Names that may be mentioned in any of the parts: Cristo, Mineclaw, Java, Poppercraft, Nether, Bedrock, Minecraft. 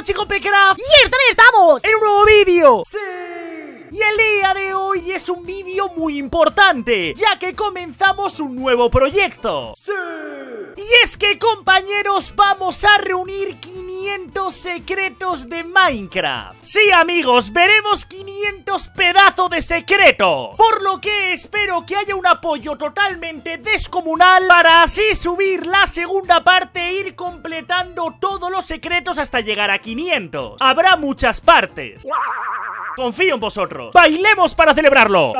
todos, chicos, Poppercraft. Y estamos en un nuevo vídeo. Y el día de hoy es un vídeo muy importante, ya que comenzamos un nuevo proyecto. Y es que, compañeros, vamos a reunir 500 secretos de Minecraft. Sí, amigos, veremos 500 pedazos de secreto, por lo que espero que haya un apoyo totalmente descomunal para así subir la segunda parte e ir completando todos los secretos hasta llegar a 500. Habrá muchas partes. Confío en vosotros. ¡Bailemos para celebrarlo!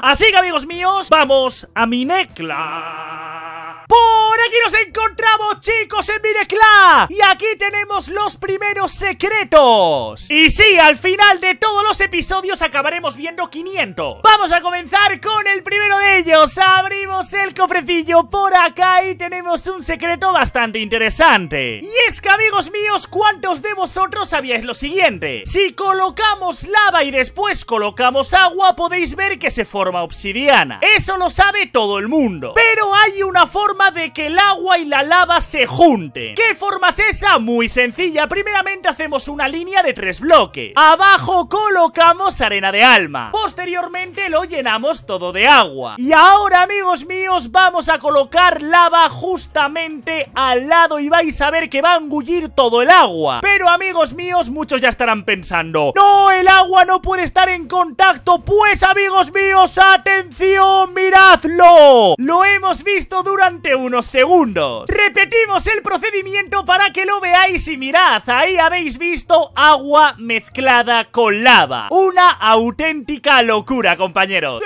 Así que, amigos míos, vamos a Mineclaw. Por aquí nos encontramos, chicos, en Mineclaw. Y aquí tenemos los primeros secretos. Y sí, al final de todos los episodios acabaremos viendo 500. Vamos a comenzar con el primero de ellos. Abrimos el cofrecillo por acá y tenemos un secreto bastante interesante. Y es que, amigos míos, ¿cuántos de vosotros sabíais lo siguiente? Si colocamos lava y después colocamos agua, podéis ver que se forma obsidiana. Eso lo sabe todo el mundo. Pero hay una forma de que el agua y la lava se junten. ¿Qué forma es esa? Muy sencilla. Primeramente hacemos una línea de 3 bloques. Abajo colocamos arena de alma. Posteriormente lo llenamos todo de agua. Y ahora, amigos míos, vamos a colocar lava justamente al lado y vais a ver que va a engullir todo el agua. Pero, amigos míos, muchos ya estarán pensando: no, el agua no puede estar en contacto. Pues, amigos míos, atención, miradlo. Lo hemos visto durante unos segundos. Repetimos el procedimiento para que lo veáis y mirad. Ahí habéis visto agua mezclada con lava. Una auténtica locura, compañeros.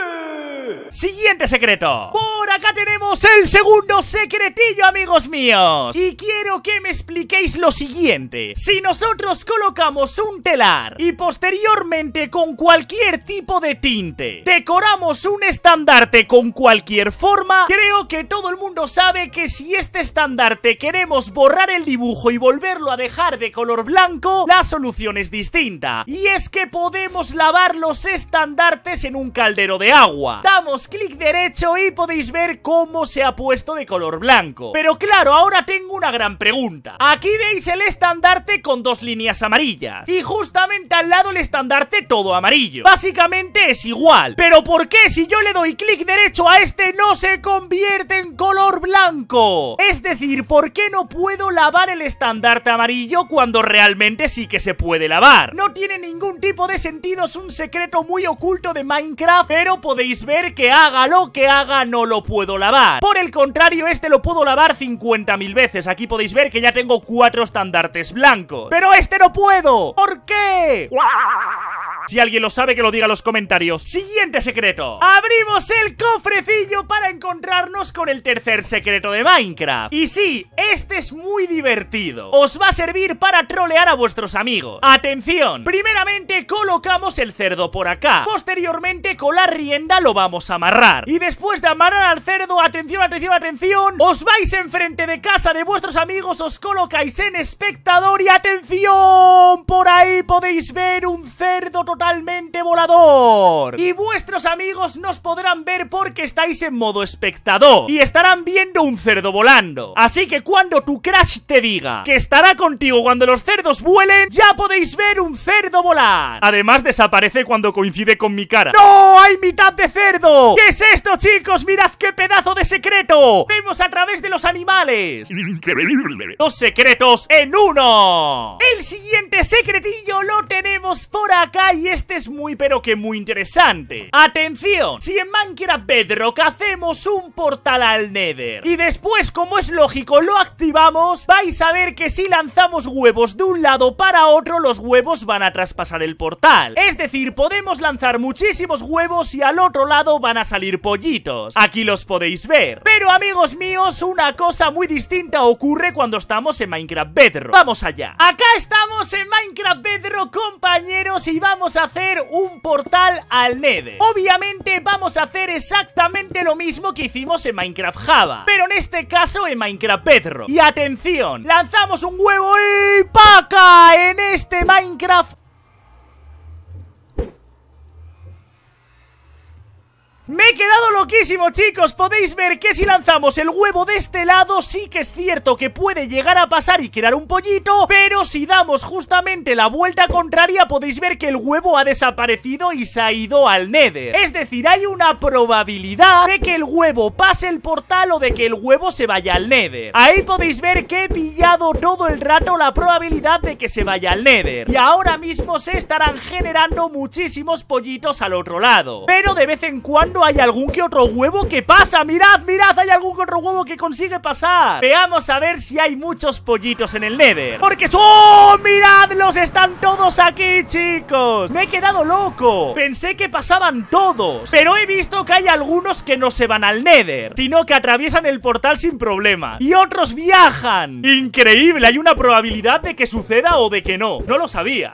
Siguiente secreto. Por acá tenemos el segundo secretillo, amigos míos. Y quiero que me expliquéis lo siguiente. Si nosotros colocamos un telar y posteriormente con cualquier tipo de tinte decoramos un estandarte con cualquier forma, creo que todo el mundo sabe que si este estandarte queremos borrar el dibujo y volverlo a dejar de color blanco, la solución es distinta. Y es que podemos lavar los estandartes en un caldero de agua. Damos clic derecho y podéis ver cómo se ha puesto de color blanco. Pero claro, ahora tengo una gran pregunta. Aquí veis el estandarte con 2 líneas amarillas y justamente al lado el estandarte todo amarillo. Básicamente es igual. Pero ¿por qué si yo le doy clic derecho a este no se convierte en color blanco? Es decir, ¿por qué no puedo lavar el estandarte amarillo cuando realmente sí que se puede lavar? No tiene ningún tipo de sentido, es un secreto muy oculto de Minecraft, pero podéis ver que haga lo que haga no lo puedo lavar. Por el contrario, este lo puedo lavar 50.000 veces. Aquí podéis ver que ya tengo 4 estandartes blancos, pero este no puedo. ¿Por qué? Si alguien lo sabe, que lo diga en los comentarios. Siguiente secreto. Abrimos el cofrecillo para encontrarnos con el tercer secreto de Minecraft. Y sí, este es muy divertido. Os va a servir para trolear a vuestros amigos. Atención. Primeramente colocamos el cerdo por acá. Posteriormente con la rienda lo vamos a amarrar. Y después de amarrar al cerdo, atención, atención, atención, os vais enfrente de casa de vuestros amigos, os colocáis en espectador y atención, por ahí podéis ver un cerdo totalmente volador. Y vuestros amigos nos podrán ver porque estáis en modo espectador y estarán viendo un cerdo volando. Así que cuando tu crush te diga que estará contigo cuando los cerdos vuelen, ya podéis ver un cerdo volar. Además desaparece cuando coincide con mi cara. ¡No! ¡Hay mitad de cerdo! ¿Qué es esto, chicos? ¡Mirad qué pedazo de secreto! ¡Vemos a través de los animales! Increíble. 2 secretos en uno. El siguiente secretillo lo tenemos por acá. Y este es muy pero que muy interesante. Atención, si en Minecraft Bedrock hacemos un portal al Nether y después, como es lógico, lo activamos, vais a ver que si lanzamos huevos de un lado para otro, los huevos van a traspasar el portal. Es decir, podemos lanzar muchísimos huevos y al otro lado van a salir pollitos. Aquí los podéis ver. Pero, amigos míos, una cosa muy distinta ocurre cuando estamos en Minecraft Bedrock. Vamos allá. Acá estamos en Minecraft Bedrock, compañeros, y vamos a hacer un portal al Nether. Obviamente vamos a hacer exactamente lo mismo que hicimos en Minecraft Java, pero en este caso en Minecraft Bedrock. Y atención, lanzamos un huevo y ¡paca! En este Minecraft Me he quedado loquísimo, chicos. Podéis ver que si lanzamos el huevo de este lado, sí que es cierto que puede llegar a pasar y crear un pollito, pero si damos justamente la vuelta contraria, podéis ver que el huevo ha desaparecido y se ha ido al Nether. Es decir, hay una probabilidad de que el huevo pase el portal o de que el huevo se vaya al Nether. Ahí podéis ver que he pillado todo el rato la probabilidad de que se vaya al Nether. Y ahora mismo se estarán generando muchísimos pollitos al otro lado, pero de vez en cuando hay algún que otro huevo que pasa. Mirad, mirad, hay algún que otro huevo que consigue pasar. Veamos a ver si hay muchos pollitos en el Nether, porque... ¡Oh! ¡Miradlos! Están todos aquí, chicos. Me he quedado loco. Pensé que pasaban todos, pero he visto que hay algunos que no se van al Nether, sino que atraviesan el portal sin problema, y otros viajan. Increíble, hay una probabilidad de que suceda o de que no. No lo sabía.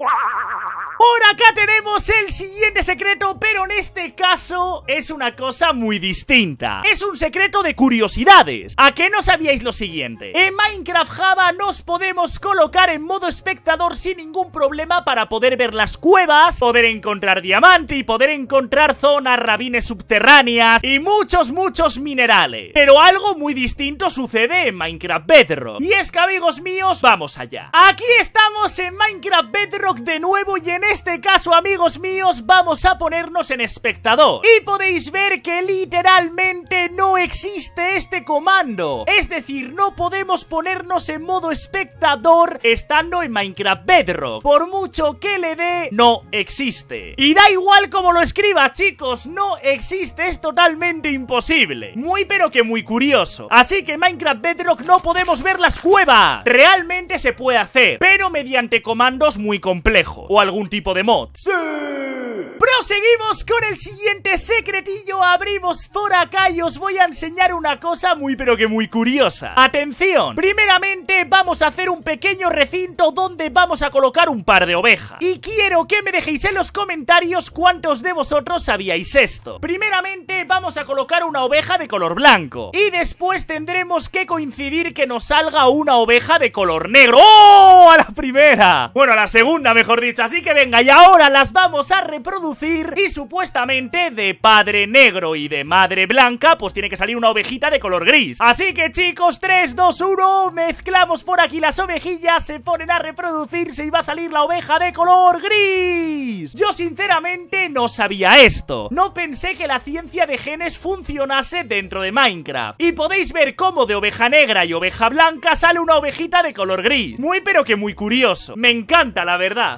Por acá tenemos el siguiente secreto, pero en este caso es una cosa muy distinta. Es un secreto de curiosidades. ¿A qué no sabíais lo siguiente? En Minecraft Java nos podemos colocar en modo espectador sin ningún problema para poder ver las cuevas, poder encontrar diamante y poder encontrar zonas, rabines subterráneas y muchos, muchos minerales. Pero algo muy distinto sucede en Minecraft Bedrock. Y es que, amigos míos, vamos allá. Aquí estamos en Minecraft Bedrock de nuevo y en este caso, amigos míos, vamos a ponernos en espectador. Y podéis ver que literalmente no existe este comando. Es decir, no podemos ponernos en modo espectador estando en Minecraft Bedrock. Por mucho que le dé, no existe. Y da igual como lo escriba, chicos, no existe, es totalmente imposible. Muy pero que muy curioso. Así que en Minecraft Bedrock no podemos ver las cuevas. Realmente se puede hacer, pero mediante comandos muy complejos o algún tipo de mod. ¡Sí! Proseguimos con el siguiente secretillo. Abrimos por acá y os voy a enseñar una cosa muy pero que muy curiosa. Atención, primeramente vamos a hacer un pequeño recinto donde vamos a colocar un par de ovejas. Y quiero que me dejéis en los comentarios cuántos de vosotros sabíais esto. Primeramente vamos a colocar una oveja de color blanco y después tendremos que coincidir que nos salga una oveja de color negro. ¡Oh! A la primera. Bueno, a la segunda, mejor dicho. Así que venga, y ahora las vamos a reproducir y supuestamente de padre negro y de madre blanca pues tiene que salir una ovejita de color gris. Así que, chicos, 3, 2, 1, mezclamos por aquí las ovejillas, se ponen a reproducirse y va a salir la oveja de color gris. Yo sinceramente no sabía esto. No pensé que la ciencia de genes funcionase dentro de Minecraft. Y podéis ver cómo de oveja negra y oveja blanca sale una ovejita de color gris. Muy pero que muy curioso. Me encanta, la verdad.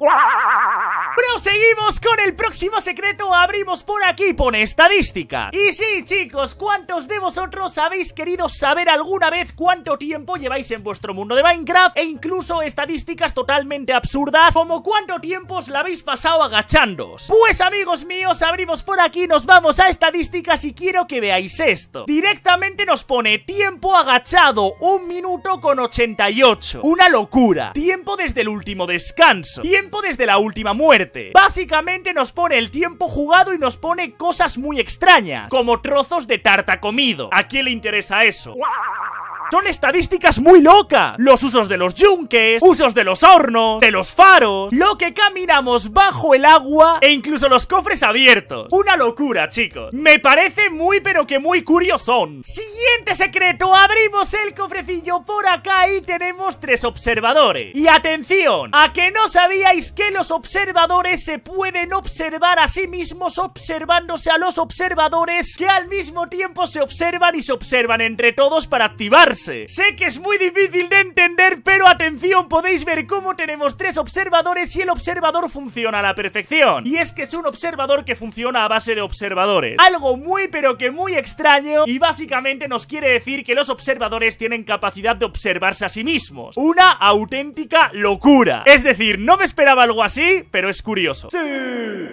Proseguimos con el próximo secreto. Abrimos por aquí, pone estadística. Y sí, chicos, ¿cuántos de vosotros habéis querido saber alguna vez cuánto tiempo lleváis en vuestro mundo de Minecraft? E incluso estadísticas totalmente absurdas, como cuánto tiempo os la habéis pasado agachándoos. Pues, amigos míos, abrimos por aquí, nos vamos a estadísticas y quiero que veáis esto. Directamente nos pone tiempo agachado, 1 minuto con 88. Una locura. Tiempo desde el último descanso, tiempo desde la última muerte. Básicamente nos pone el tiempo jugado y nos pone cosas muy extrañas, como trozos de tarta comido. ¿A quién le interesa eso? Son estadísticas muy locas. Los usos de los yunques, usos de los hornos, de los faros, lo que caminamos bajo el agua e incluso los cofres abiertos. Una locura, chicos. Me parece muy pero que muy curiosón. Siguiente secreto. Abrimos el cofrecillo por acá y tenemos 3 observadores. Y atención, ¿a que no sabíais que los observadores se pueden observar a sí mismos observándose a los observadores que al mismo tiempo se observan y se observan entre todos para activarse? Sé que es muy difícil de entender, pero atención, podéis ver cómo tenemos 3 observadores y el observador funciona a la perfección. Y es que es un observador que funciona a base de observadores. Algo muy pero que muy extraño, y básicamente nos quiere decir que los observadores tienen capacidad de observarse a sí mismos. Una auténtica locura. Es decir, no me esperaba algo así, pero es curioso. Sí.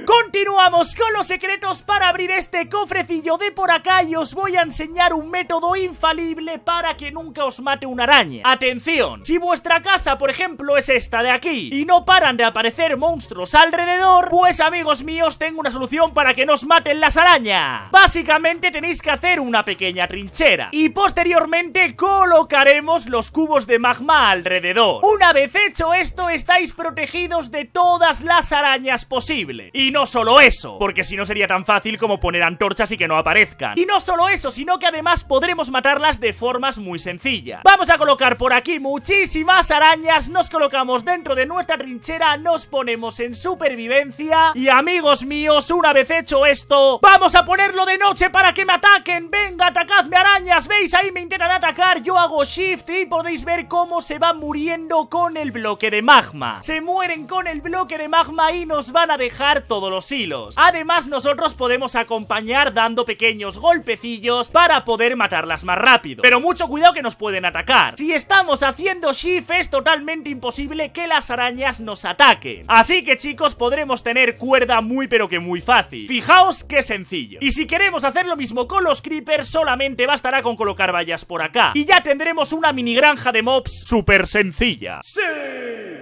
Continuamos con los secretos para abrir este cofrecillo de por acá y os voy a enseñar un método infalible para que nunca os mate una araña. Atención, si vuestra casa, por ejemplo, es esta de aquí y no paran de aparecer monstruos alrededor, pues amigos míos, tengo una solución para que no os maten las arañas. Básicamente tenéis que hacer una pequeña trinchera y posteriormente colocaremos los cubos de magma alrededor. Una vez hecho esto, estáis protegidos de todas las arañas posibles. Y no solo eso, porque si no sería tan fácil como poner antorchas y que no aparezcan. Y no solo eso, sino que además podremos matarlas de formas muy sencillas. Vamos a colocar por aquí muchísimas arañas, nos colocamos dentro de nuestra trinchera, nos ponemos en supervivencia y amigos míos, una vez hecho esto, vamos a ponerlo de noche para que me ataquen. Venga, atacadme arañas, veis, ahí me intentan atacar, yo hago shift y podéis ver cómo se va muriendo con el bloque de magma. Se mueren con el bloque de magma y nos van a dejar todos los hilos. Además nosotros podemos acompañar dando pequeños golpecillos para poder matarlas más rápido, pero mucho cuidado que nos pueden atacar. Si estamos haciendo shift es totalmente imposible que las arañas nos ataquen, así que chicos podremos tener cuerda muy pero que muy fácil. Fijaos qué sencillo. Y si queremos hacer lo mismo con los creepers, solamente bastará con colocar vallas por acá y ya tendremos una mini granja de mobs súper sencilla. ¡Sí!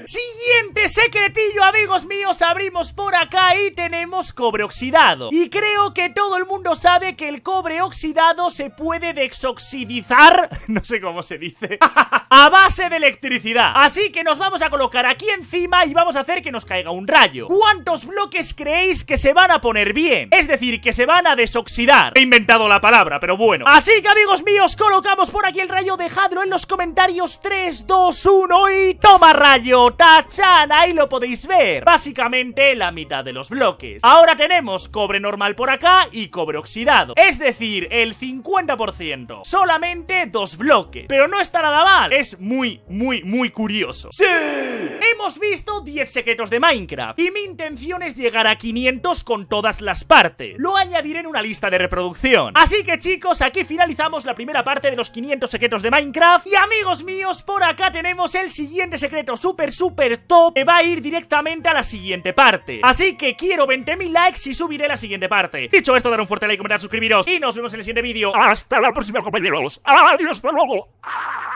Siguiente secretillo, amigos míos, abrimos por acá y tenemos cobre oxidado. Y creo que todo el mundo sabe que el cobre oxidado se puede desoxidizar, no sé cómo se dice, a base de electricidad. Así que nos vamos a colocar aquí encima y vamos a hacer que nos caiga un rayo. ¿Cuántos bloques creéis que se van a poner bien? Es decir, que se van a desoxidar. He inventado la palabra, pero bueno. Así que amigos míos, colocamos por aquí el rayo. Dejadlo en los comentarios. 3, 2, 1 y toma rayo. ¡Tachán! Ahí lo podéis ver. Básicamente la mitad de los bloques. Ahora tenemos cobre normal por acá y cobre oxidado, es decir, el 50%. Solamente dos bloques, pero no está nada mal. Es muy curioso. ¡Sí! Hemos visto 10 secretos de Minecraft y mi intención es llegar a 500 con todas las partes. Lo añadiré en una lista de reproducción. Así que chicos, aquí finalizamos la primera parte de los 500 secretos de Minecraft. Y amigos míos, por acá tenemos el siguiente secreto súper top, que va a ir directamente a la siguiente parte. Así que quiero 20.000 likes y subiré la siguiente parte. Dicho esto, dar un fuerte like, comentar, suscribiros y nos vemos en el siguiente vídeo. Hasta la próxima, compañeros. Adiós, hasta luego.